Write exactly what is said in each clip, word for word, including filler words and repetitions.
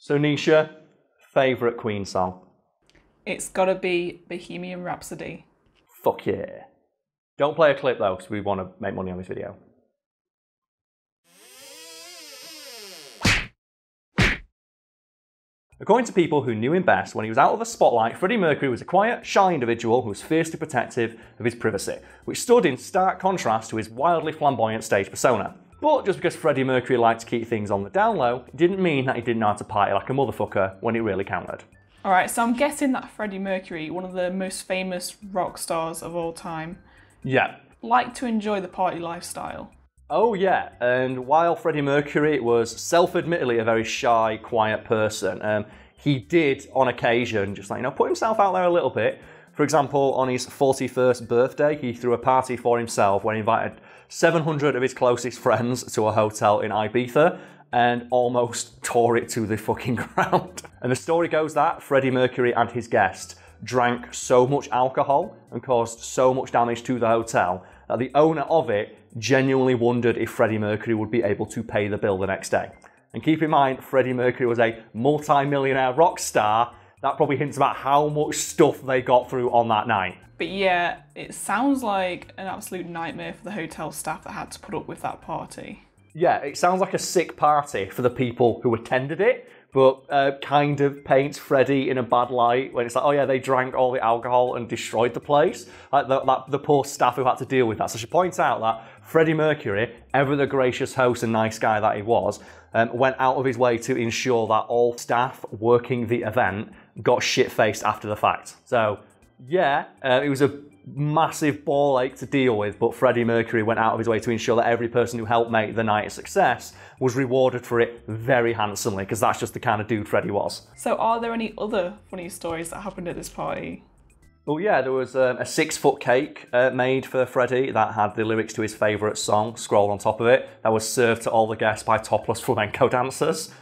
So Nisha, favourite Queen song? It's gotta be Bohemian Rhapsody. Fuck yeah. Don't play a clip though, because we want to make money on this video. According to people who knew him best, when he was out of the spotlight, Freddie Mercury was a quiet, shy individual who was fiercely protective of his privacy, which stood in stark contrast to his wildly flamboyant stage persona. But just because Freddie Mercury liked to keep things on the down low, it didn't mean that he didn't know how to party like a motherfucker when it really counted. Alright, so I'm guessing that Freddie Mercury, one of the most famous rock stars of all time, yeah, liked to enjoy the party lifestyle. Oh yeah, and while Freddie Mercury was self-admittedly a very shy, quiet person, um, he did on occasion just like, you know, put himself out there a little bit. For example, on his forty-first birthday, he threw a party for himself when he invited seven hundred of his closest friends to a hotel in Ibiza and almost tore it to the fucking ground. And the story goes that Freddie Mercury and his guest drank so much alcohol and caused so much damage to the hotel that the owner of it genuinely wondered if Freddie Mercury would be able to pay the bill the next day. And keep in mind, Freddie Mercury was a multi-millionaire rock star. That probably hints about how much stuff they got through on that night. But yeah, it sounds like an absolute nightmare for the hotel staff that had to put up with that party. Yeah, it sounds like a sick party for the people who attended it, but uh, kind of paints Freddie in a bad light when it's like, oh yeah, they drank all the alcohol and destroyed the place. Like the, that, the poor staff who had to deal with that. So I should point out that Freddie Mercury, ever the gracious host and nice guy that he was, um, went out of his way to ensure that all staff working the event got shit-faced after the fact. So yeah, uh, it was a massive ball ache to deal with, but Freddie Mercury went out of his way to ensure that every person who helped make the night a success was rewarded for it very handsomely, because that's just the kind of dude Freddie was. So are there any other funny stories that happened at this party? Well yeah, there was um, a six-foot cake uh, made for Freddie that had the lyrics to his favourite song scrawled on top of it that was served to all the guests by topless flamenco dancers.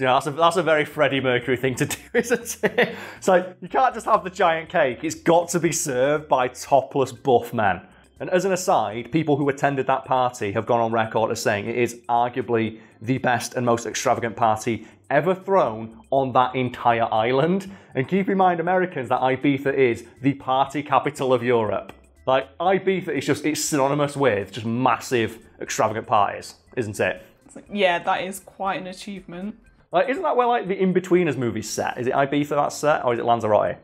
You know, that's, a, that's a very Freddie Mercury thing to do, isn't it? It's like, you can't just have the giant cake. It's got to be served by topless buff men. And as an aside, people who attended that party have gone on record as saying it is arguably the best and most extravagant party ever thrown on that entire island. And keep in mind, Americans, that Ibiza is the party capital of Europe. Like, Ibiza is just, it's synonymous with just massive, extravagant parties, isn't it? Yeah, that is quite an achievement. Like, isn't that where like the Inbetweeners movie's set? Is it Ibiza that's set, or is it Lanzarote?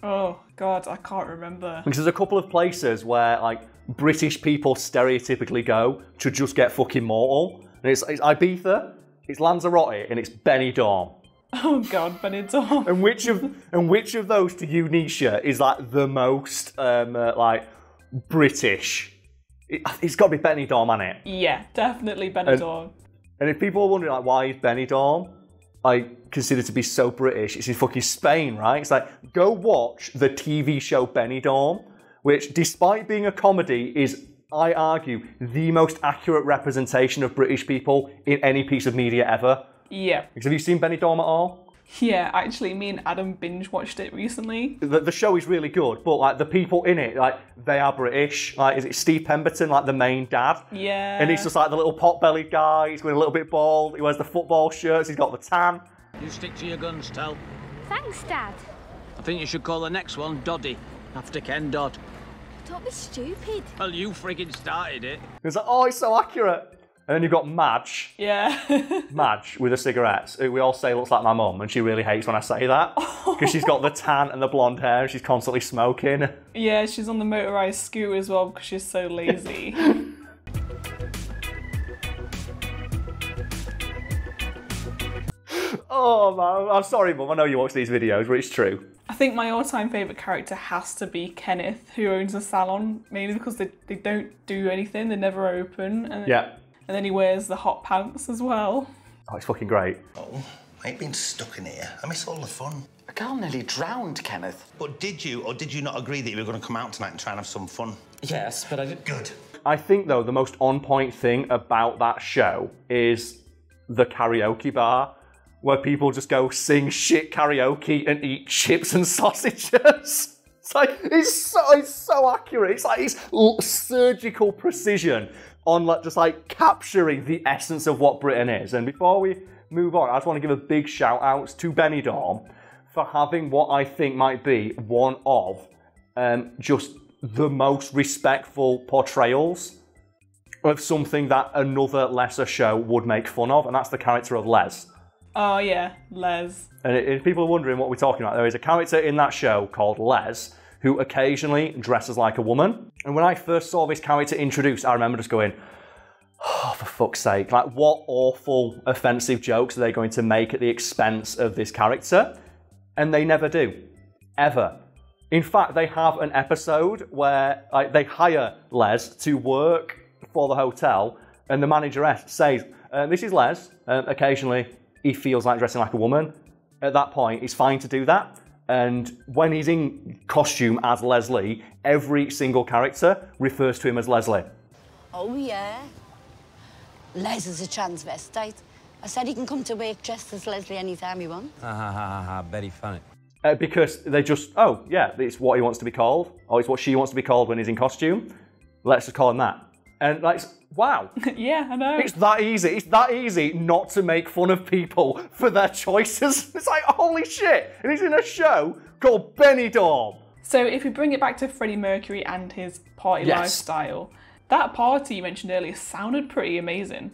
Oh God, I can't remember. Because there's a couple of places where like British people stereotypically go to just get fucking mortal, and it's, it's Ibiza, it's Lanzarote, and it's Benidorm. Oh God, Benidorm. And which of and which of those to you, Nisha, is like the most um, uh, like British? It, it's got to be Benidorm, hasn't it? Yeah, definitely Benidorm. And, and if people are wondering like why is Benidorm like considered to be so British, it's in fucking Spain, right? It's like, go watch the T V show Benidorm, which despite being a comedy is, I argue, the most accurate representation of British people in any piece of media ever. Yeah. Because have you seen Benidorm at all? Yeah, actually me and Adam binge watched it recently. The, the show is really good, but like the people in it, like they are British. Like, is it Steve Pemberton, like the main dad? Yeah. And he's just like the little pot-bellied guy, he's going a little bit bald, he wears the football shirts, he's got the tan. You stick to your guns, Tal. Thanks, Dad. I think you should call the next one Doddy, after Ken Dodd. Don't be stupid. Well, you friggin' started it. It's like, oh, it's so accurate. And then you've got Madge. Yeah. Madge with her cigarettes, who we all say looks like my mum, and she really hates when I say that. Because she's got the tan and the blonde hair, and she's constantly smoking. Yeah, she's on the motorised scooter as well because she's so lazy. Oh, man. I'm sorry, Mum. I know you watch these videos, but it's true. I think my all-time favourite character has to be Kenneth, who owns a salon, mainly because they, they don't do anything. They never open. And yeah. And then he wears the hot pants as well. Oh, it's fucking great. Oh, I ain't been stuck in here. I miss all the fun. A girl nearly drowned, Kenneth. But did you or did you not agree that you were going to come out tonight and try and have some fun? Yes, but I did. Good. I think, though, the most on-point thing about that show is the karaoke bar, where people just go sing shit karaoke and eat chips and sausages. It's like, it's so, it's so accurate. It's like, it's surgical precision on like, just like capturing the essence of what Britain is. And before we move on, I just want to give a big shout out to Benidorm for having what I think might be one of um, just the most respectful portrayals of something that another lesser show would make fun of, and that's the character of Les. Oh yeah, Les. And if people are wondering what we're talking about, there is a character in that show called Les who occasionally dresses like a woman. And when I first saw this character introduced, I remember just going, oh, for fuck's sake, like what awful offensive jokes are they going to make at the expense of this character? And they never do, ever. In fact, they have an episode where like, they hire Les to work for the hotel, and the manageress says, uh, this is Les, uh, occasionally he feels like dressing like a woman. At that point, it's fine to do that. And when he's in costume as Leslie, every single character refers to him as Leslie. Oh yeah, Les is a transvestite. I said he can come to work dressed as Leslie anytime he wants. Ha ha ha ha, very funny. Uh, because they just, oh yeah, it's what he wants to be called, or it's what she wants to be called when he's in costume. Let's just call him that. And like, wow. Yeah, I know. It's that easy. It's that easy not to make fun of people for their choices. It's like, holy shit. And he's in a show called Benidorm. So if we bring it back to Freddie Mercury and his party yes. lifestyle, that party you mentioned earlier sounded pretty amazing.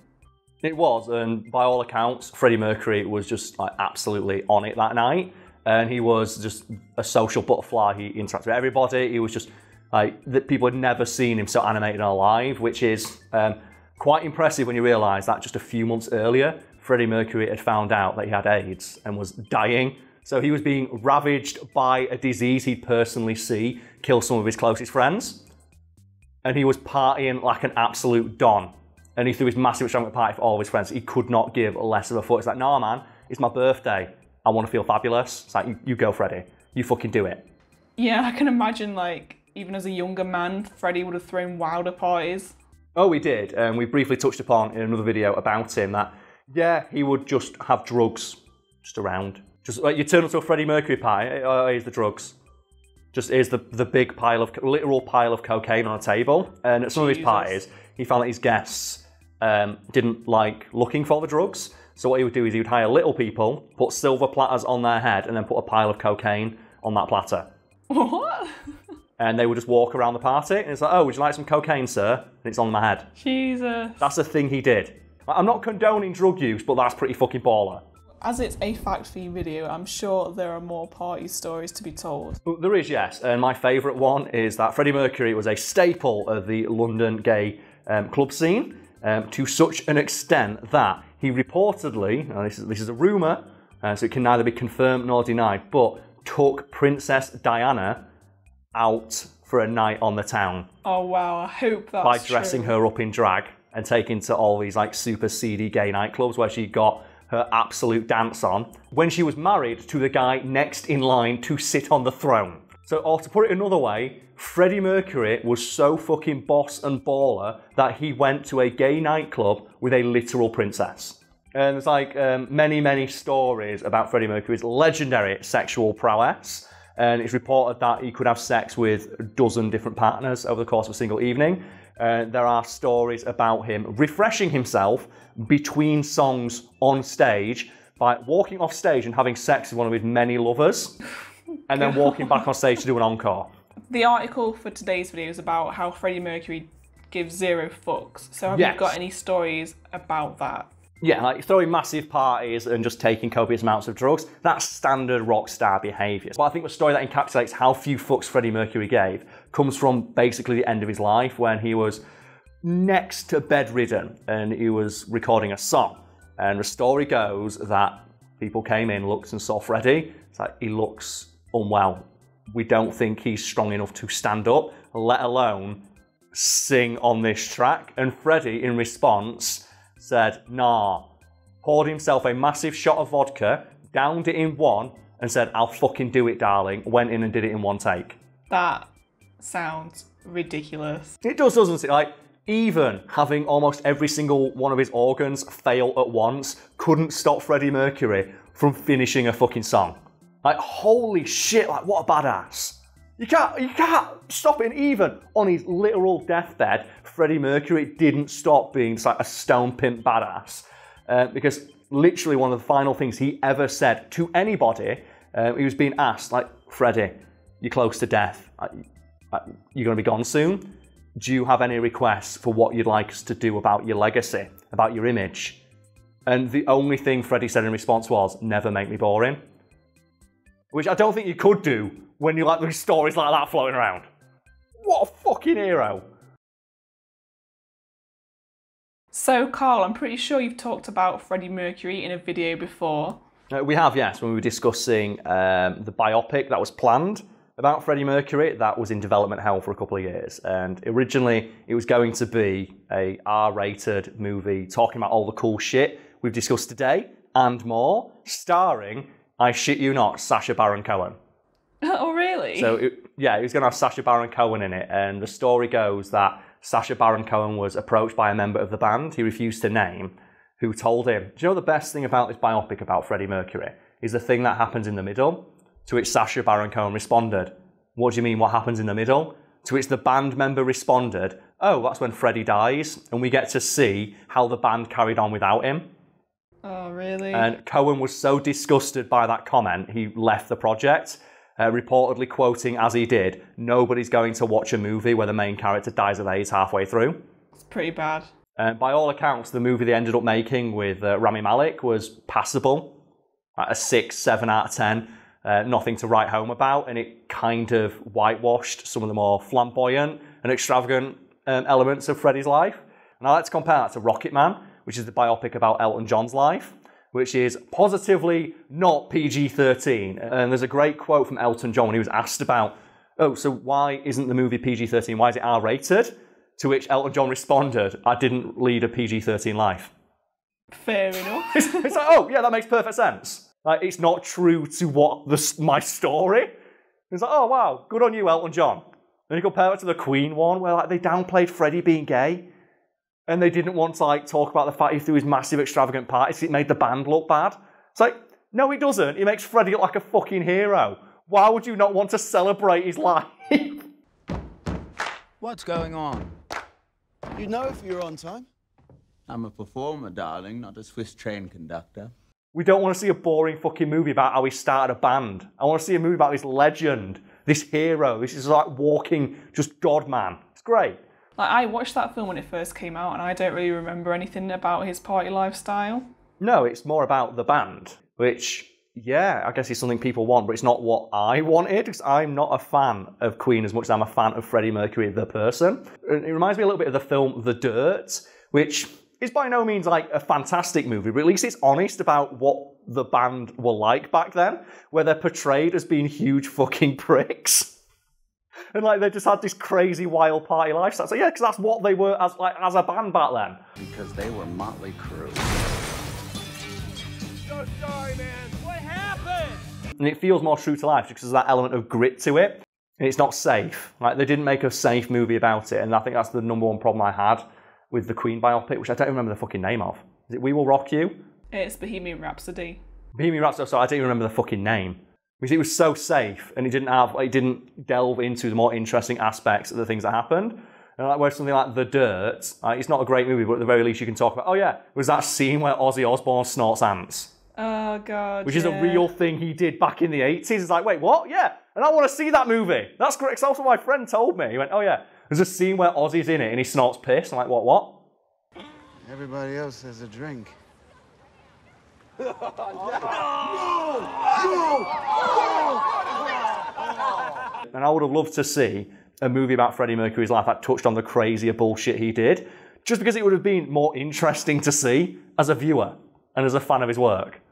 It was. And by all accounts, Freddie Mercury was just like absolutely on it that night. And he was just a social butterfly. He interacted with everybody. He was just... like, that people had never seen him so animated and alive, which is um, quite impressive when you realise that just a few months earlier, Freddie Mercury had found out that he had AIDS and was dying. So he was being ravaged by a disease he'd personally see kill some of his closest friends. And he was partying like an absolute don. And he threw his massive extravagant party for all of his friends. He could not give less of a fuck. It's like, nah, man, it's my birthday. I want to feel fabulous. It's like, you, you go, Freddie. You fucking do it. Yeah, I can imagine, like, even as a younger man, Freddie would have thrown wilder parties. Oh, he did. And um, we briefly touched upon in another video about him that, yeah, he would just have drugs just around. Just like you turn up to a Freddie Mercury party, oh, here's the drugs. Just here's the, the big pile of, literal pile of cocaine on a table. And at some Jesus. of his parties, he found that his guests um, didn't like looking for the drugs. So what he would do is he would hire little people, put silver platters on their head, and then put a pile of cocaine on that platter. What? And they would just walk around the party, and it's like, oh, would you like some cocaine, sir? And it's on my head. Jesus. That's the thing he did. I'm not condoning drug use, but that's pretty fucking baller. As it's a fact for you video, I'm sure there are more party stories to be told. There is, yes. And my favourite one is that Freddie Mercury was a staple of the London gay um, club scene um, to such an extent that he reportedly, now this is, this is a rumour, uh, so it can neither be confirmed nor denied, but took Princess Diana out for a night on the town. Oh wow, I hope that's By dressing true. her up in drag and taking to all these like super seedy gay nightclubs where she got her absolute dance on when she was married to the guy next in line to sit on the throne. So, or to put it another way, Freddie Mercury was so fucking boss and baller that he went to a gay nightclub with a literal princess. And there's like um, many, many stories about Freddie Mercury's legendary sexual prowess. And it's reported that he could have sex with a dozen different partners over the course of a single evening. Uh, there are stories about him refreshing himself between songs on stage by walking off stage and having sex with one of his many lovers, and then walking back on stage to do an encore. The article for today's video is about how Freddie Mercury gives zero fucks. So have yes. you got any stories about that? Yeah, like throwing massive parties and just taking copious amounts of drugs, that's standard rock star behaviour. But I think the story that encapsulates how few fucks Freddie Mercury gave comes from basically the end of his life when he was next to bedridden and he was recording a song. And the story goes that people came in, looked and saw Freddie. It's like, he looks unwell. We don't think he's strong enough to stand up, let alone sing on this track. And Freddie, in response, said, nah, poured himself a massive shot of vodka, downed it in one, and said, I'll fucking do it, darling. Went in and did it in one take. That sounds ridiculous. It does, doesn't it? Like, even having almost every single one of his organs fail at once couldn't stop Freddie Mercury from finishing a fucking song. Like, holy shit, like, what a badass. You can't, you can't stop it. And even on his literal deathbed, Freddie Mercury didn't stop being like a stone pimp badass. Uh, because literally one of the final things he ever said to anybody. Uh, he was being asked, like, Freddie, you're close to death. You're going to be gone soon. Do you have any requests for what you'd like us to do about your legacy, about your image? And the only thing Freddie said in response was, never make me boring. Which I don't think you could do when you like there's stories like that floating around. What a fucking hero. So, Carl, I'm pretty sure you've talked about Freddie Mercury in a video before. Uh, we have, yes, when we were discussing um, the biopic that was planned about Freddie Mercury. That was in development hell for a couple of years. And originally, it was going to be a R rated movie talking about all the cool shit we've discussed today and more, starring, I shit you not, Sacha Baron Cohen. Oh, really? So, it, yeah, it was going to have Sacha Baron Cohen in it. And the story goes that Sacha Baron Cohen was approached by a member of the band he refused to name, who told him, do you know the best thing about this biopic about Freddie Mercury is the thing that happens in the middle? To which Sacha Baron Cohen responded, what do you mean, what happens in the middle? To which the band member responded, oh, that's when Freddie dies, and we get to see how the band carried on without him. Oh, really? And Cohen was so disgusted by that comment, he left the project. Uh, reportedly quoting, as he did, nobody's going to watch a movie where the main character dies of AIDS halfway through. It's pretty bad. Uh, by all accounts, the movie they ended up making with uh, Rami Malek was passable, like a six, seven out of ten, uh, nothing to write home about, and it kind of whitewashed some of the more flamboyant and extravagant um, elements of Freddie's life. And I like to compare that to Rocket Man, which is the biopic about Elton John's life, which is positively not P G thirteen. And there's a great quote from Elton John when he was asked about, oh, so why isn't the movie P G thirteen? Why is it R rated? To which Elton John responded, I didn't lead a P G thirteen life. Fair enough. it's, it's like, oh, yeah, that makes perfect sense. Like, it's not true to what the, my story. It's like, oh, wow, good on you, Elton John. Then you compare it to the Queen one, where like, they downplayed Freddie being gay. And they didn't want to like talk about the fact he threw his massive extravagant parties. It made the band look bad. It's like, no, it doesn't. It makes Freddie look like a fucking hero. Why would you not want to celebrate his life? What's going on? You know if you're on time. I'm a performer, darling, not a Swiss train conductor. We don't want to see a boring fucking movie about how he started a band. I want to see a movie about this legend, this hero. This is like walking just God man. It's great. Like, I watched that film when it first came out and I don't really remember anything about his party lifestyle. No, it's more about the band, which, yeah, I guess is something people want, but it's not what I wanted, because I'm not a fan of Queen as much as I'm a fan of Freddie Mercury, the person. It reminds me a little bit of the film The Dirt, which is by no means like a fantastic movie, but at least it's honest about what the band were like back then, where they're portrayed as being huge fucking pricks. And like they just had this crazy wild party lifestyle. So yeah, because that's what they were as like as a band back then. Because they were Motley Crue. So sorry, man. What happened? And it feels more true to life because there's that element of grit to it. And it's not safe. Like they didn't make a safe movie about it, and I think that's the number one problem I had with the Queen biopic, which I don't remember the fucking name of. Is it We Will Rock You? It's Bohemian Rhapsody. Bohemian Rhapsody. Sorry, I don't even remember the fucking name. Because it was so safe, and it didn't have, it didn't delve into the more interesting aspects of the things that happened. And like, where something like The Dirt, like, it's not a great movie, but at the very least you can talk about, oh yeah, it was that scene where Ozzy Osbourne snorts ants. Oh god. Which yeah. is a real thing he did back in the eighties. It's like, wait, what? Yeah, and I want to see that movie. That's great. It's also my friend told me. He went, oh yeah, there's a scene where Ozzy's in it and he snorts piss. I'm like, what, what? Everybody else has a drink. No! No! No! And I would have loved to see a movie about Freddie Mercury's life that touched on the crazier bullshit he did, just because it would have been more interesting to see as a viewer and as a fan of his work.